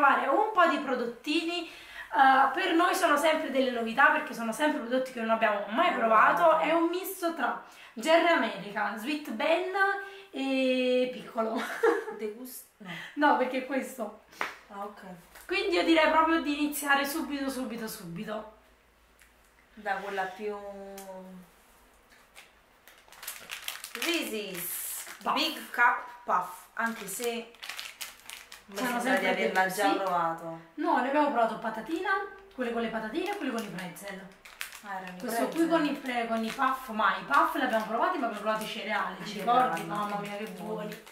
provare un po' di prodottini. Per noi sono sempre delle novità perché sono sempre prodotti che non abbiamo mai provato. È un misto tra Jerry America, Sweet Ben e Piccolo. No, perché è questo. Ah, ok. Quindi io direi proprio di iniziare subito. Da quella più... Reese's Big Cup Puff, anche se... mi sembra di averla già provato. No, ne abbiamo provato patatina, quelle con le patatine e quelle con i pretzel. Questo qui con i puff, ma i puff li abbiamo provati, ma abbiamo provato i cereali, ci ricordi? Mamma mia che buoni.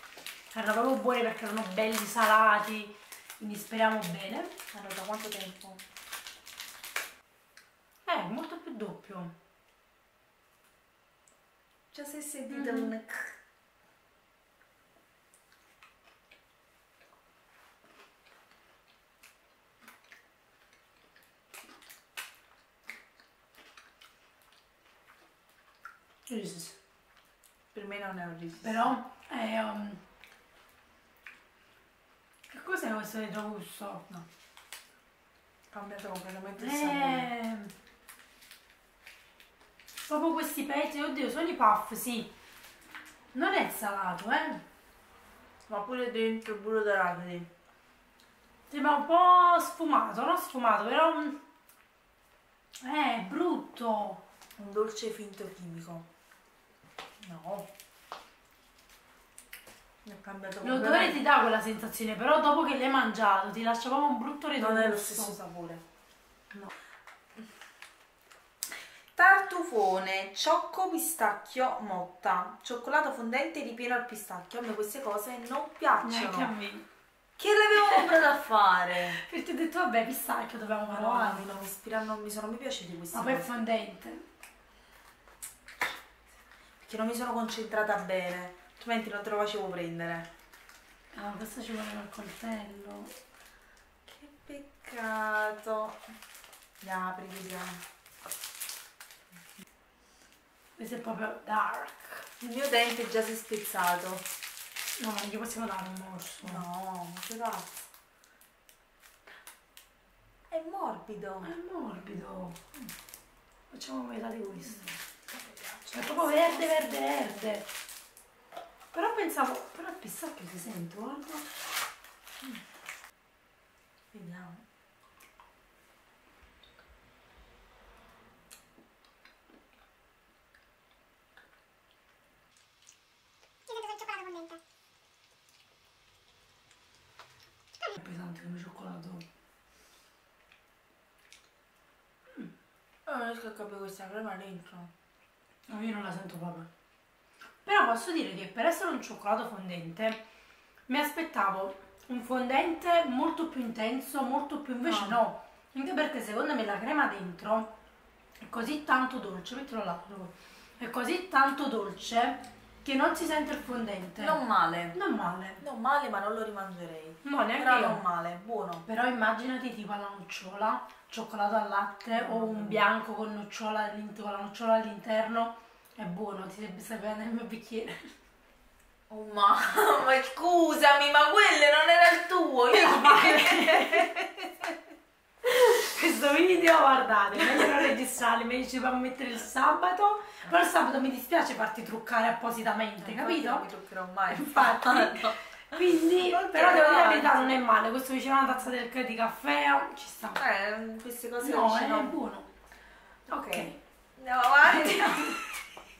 Erano proprio buoni perché erano belli salati, quindi speriamo bene. Allora, da quanto tempo? Molto più doppio. Già si è sentito un... Reese's. Per me non è un Reese's. Però è... Che cos'è questo retrogusto? No. Cambiato completamente il sapore. Proprio questi pezzi, oddio, sono i puff, sì. Non è salato, Ma pure dentro il burro d'arachidi. Sembra un po' sfumato, non sfumato, però... è brutto. Un dolce finto chimico. No, mi è cambiato. L'odore ti dà quella sensazione, però dopo che l'hai mangiato ti lascia proprio un brutto ritorno. Non è lo stesso sapore. No. Tartufone, ciocco, pistacchio, motta, cioccolato fondente ripieno al pistacchio. A me queste cose non piacciono. Neanche a me. Che l'avevo comprato a fare? Perché ho detto vabbè, pistacchio dobbiamo provare. No, non mi sono mai piaciuti questi. Ma poi è fondente. Che non mi sono concentrata bene, altrimenti non te lo facevo prendere. Ah, questo ci voleva il coltello. Che peccato. Andiamo, apri, vediamo. Questo è proprio dark. Il mio dente già si è spezzato. No, ma gli possiamo dare un morso. No, non ce l'ha. È morbido. È morbido. Facciamo metà di questo. È proprio verde, verde, verde. Però pensavo... però il pistacchio si sente, guarda. Vediamo. Io vedo il cioccolato fondente. È pesante come cioccolato. Non riesco a capire questa crema dentro. No, io non la sento proprio. Però posso dire che per essere un cioccolato fondente mi aspettavo un fondente molto più intenso, molto più... invece no. Anche perché secondo me la crema dentro è così tanto dolce, mettilo là, è così tanto dolce che non si sente il fondente. Non male. Non male. Non male, ma non lo rimangerei. No, neanche però io. Non male, buono. Però immaginati tipo alla nocciola, cioccolato al latte o un bianco con nocciola, con la nocciola all'interno. È buono, ti stai bene il mio bicchiere. Oh mamma, scusami, ma quello non era il tuo. Questo video, guardate, meglio non registrare, mi dice a mettere il sabato, però il sabato mi dispiace farti truccare appositamente, capito? Non mi truccherò mai, infatti. No. Quindi, però devo dire la verità, non è male, questo vicino alla tazza del di caffè, ci sta. Queste cose no, non è buono. Ok, andiamo avanti.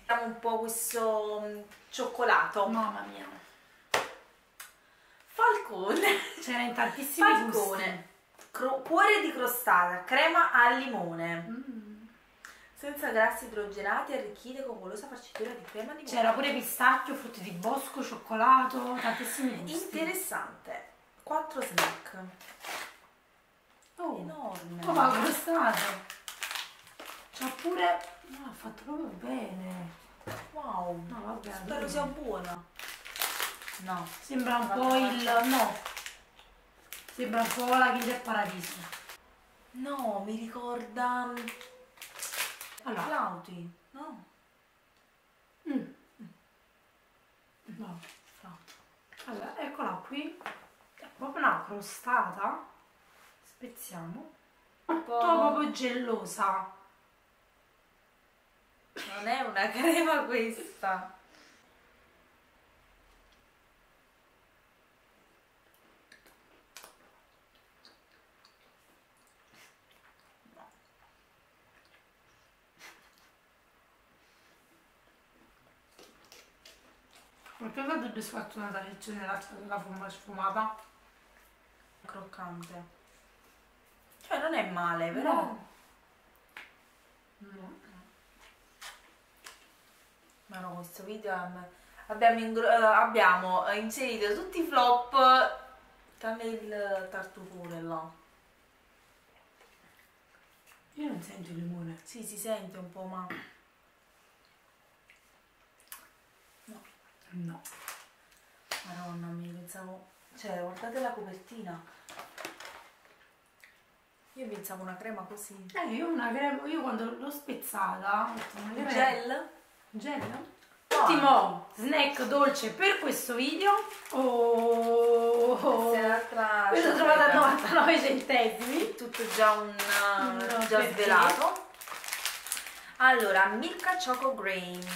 Vediamo un po' questo cioccolato. Mamma mia. Falcone. C'era in tantissimi gusti. Cuore di crostata, crema al limone, senza grassi idrogenati, arricchite con golosa farcitura di crema di limone. C'era pure pistacchio, frutti di bosco, cioccolato, tantissimi gusti. Interessante. 4 snack. Oh, enorme. Oh, ma crostata. C'ha pure... no, ha fatto proprio bene. Wow. No, vabbè, spero sia buona. No. Sembra un po' il... no. Sembra un po' la Kinder Paradiso. No, mi ricorda... allora... flauti, no? No, flauti. Allora, eccola qui. È proprio una crostata Spezziamo. Un po' proprio gelosa. Non è una crema questa. Perché ho fatto più sfortunata che c'è nell'altra della forma sfumata? Croccante. Cioè non è male, però. No. No. Ma no, questo video abbiamo inserito tutti i flop tranne il tartufone là. Io non sento il limone. Sì, si sente un po', ma. No, madonna mia, pensavo, cioè guardate la copertina, io pensavo una crema così. Io una crema, io quando l'ho spezzata, gel? Gel? Ottimo snack dolce per questo video. Oh, questo trovate a 99 centesimi, tutto già già svelato. Allora, Milka Choco Grain.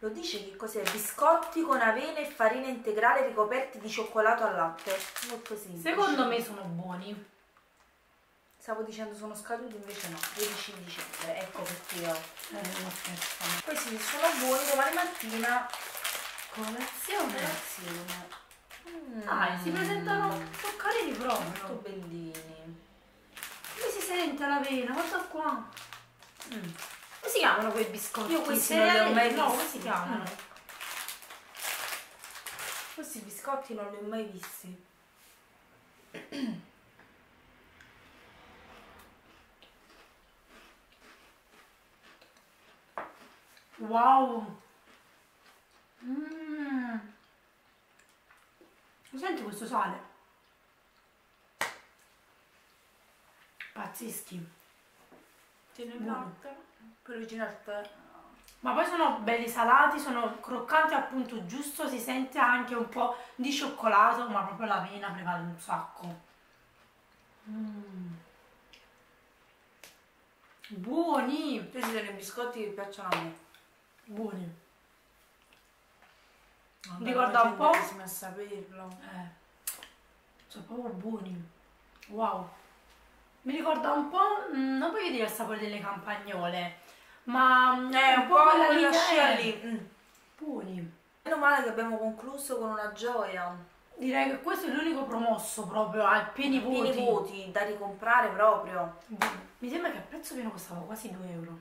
Lo dice che cos'è? Biscotti con avena e farina integrale ricoperti di cioccolato al latte. Molto semplice. Secondo me sono buoni. Stavo dicendo sono scaduti, invece no. 12 dicembre, ecco perché io questi sono buoni. Domani mattina colazione. Si presentano carini proprio. Molto bellini. Come si sente l'avena? Guarda qua. Come si chiamano quei biscotti? Io questi non li ho mai visti. No, come si chiamano? Questi biscotti non li ho mai visti. Wow! Senti questo sale? Pazzeschi. Per originare. Ma poi sono belli salati, sono croccanti appunto giusto, si sente anche un po' di cioccolato, ma proprio l'avena prevale un sacco. Buoni! Questi sono i biscotti che piacciono a me. Buoni. Allora, ricorda un po'. A saperlo. Sono proprio buoni. Wow. Mi ricorda un po', non voglio dire il sapore delle campagnole, ma è un po' quella scia lì. Buoni. Meno male che abbiamo concluso con una gioia. Direi che questo è l'unico promosso proprio a pieni voti. Pieni voti, da ricomprare proprio. Mi sembra che a prezzo pieno costava quasi 2 euro.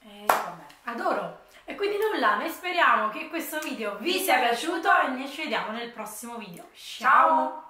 E vabbè. Adoro. E quindi nulla, noi speriamo che questo video vi sia piaciuto e ci vediamo nel prossimo video. Ciao!